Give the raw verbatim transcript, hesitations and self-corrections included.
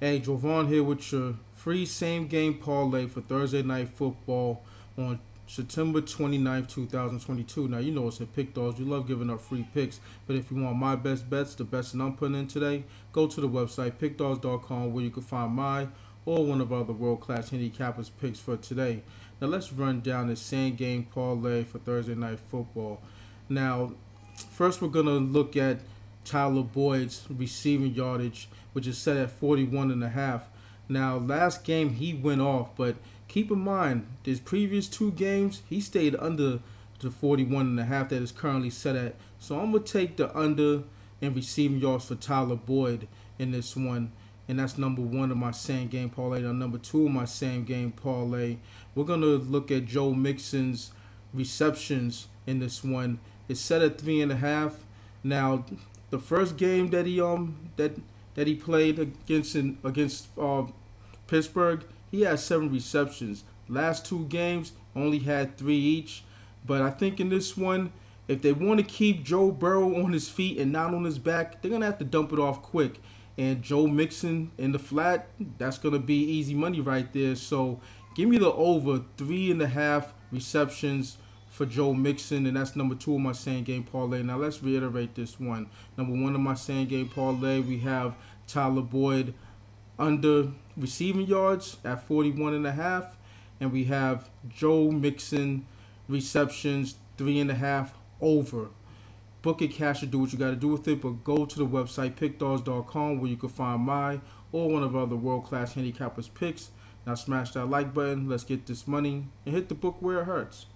Hey, Jovan here with your free same-game parlay for Thursday Night Football on September twenty-ninth, two thousand twenty-two. Now, you know it's at PickDawgz. You love giving up free picks. But if you want my best bets, the best that I'm putting in today, go to the website, pick dawgz dot com, where you can find my or one of our other world-class handicappers' picks for today. Now, let's run down this same-game parlay for Thursday Night Football. Now, first we're going to look at Tyler Boyd's receiving yardage, which is set at forty-one and a half. Now, last game he went off, but keep in mind, his previous two games he stayed under the forty-one and a half that is currently set at. So I'm gonna take the under in receiving yards for Tyler Boyd in this one, and that's number one of my same game parlay. Now, number two of my same game parlay, we're gonna look at Joe Mixon's receptions in this one. It's set at three and a half. Now, the first game that he um that that he played against in, against uh, Pittsburgh, he had seven receptions. Last two games only had three each. But I think in this one, if they want to keep Joe Burrow on his feet and not on his back, they're gonna have to dump it off quick. And Joe Mixon in the flat, that's gonna be easy money right there. So give me the over three and a half receptions for Joe Mixon, and that's number two of my same game parlay. Now, let's reiterate this one. Number one of my same game parlay, we have Tyler Boyd under receiving yards at forty-one and a half, and we have Joe Mixon receptions three and a half over. Book it, cash it, do what you got to do with it, but go to the website pick dawgz dot com where you can find my or one of our other world-class handicappers' picks. Now, smash that like button. Let's get this money and hit the book where it hurts.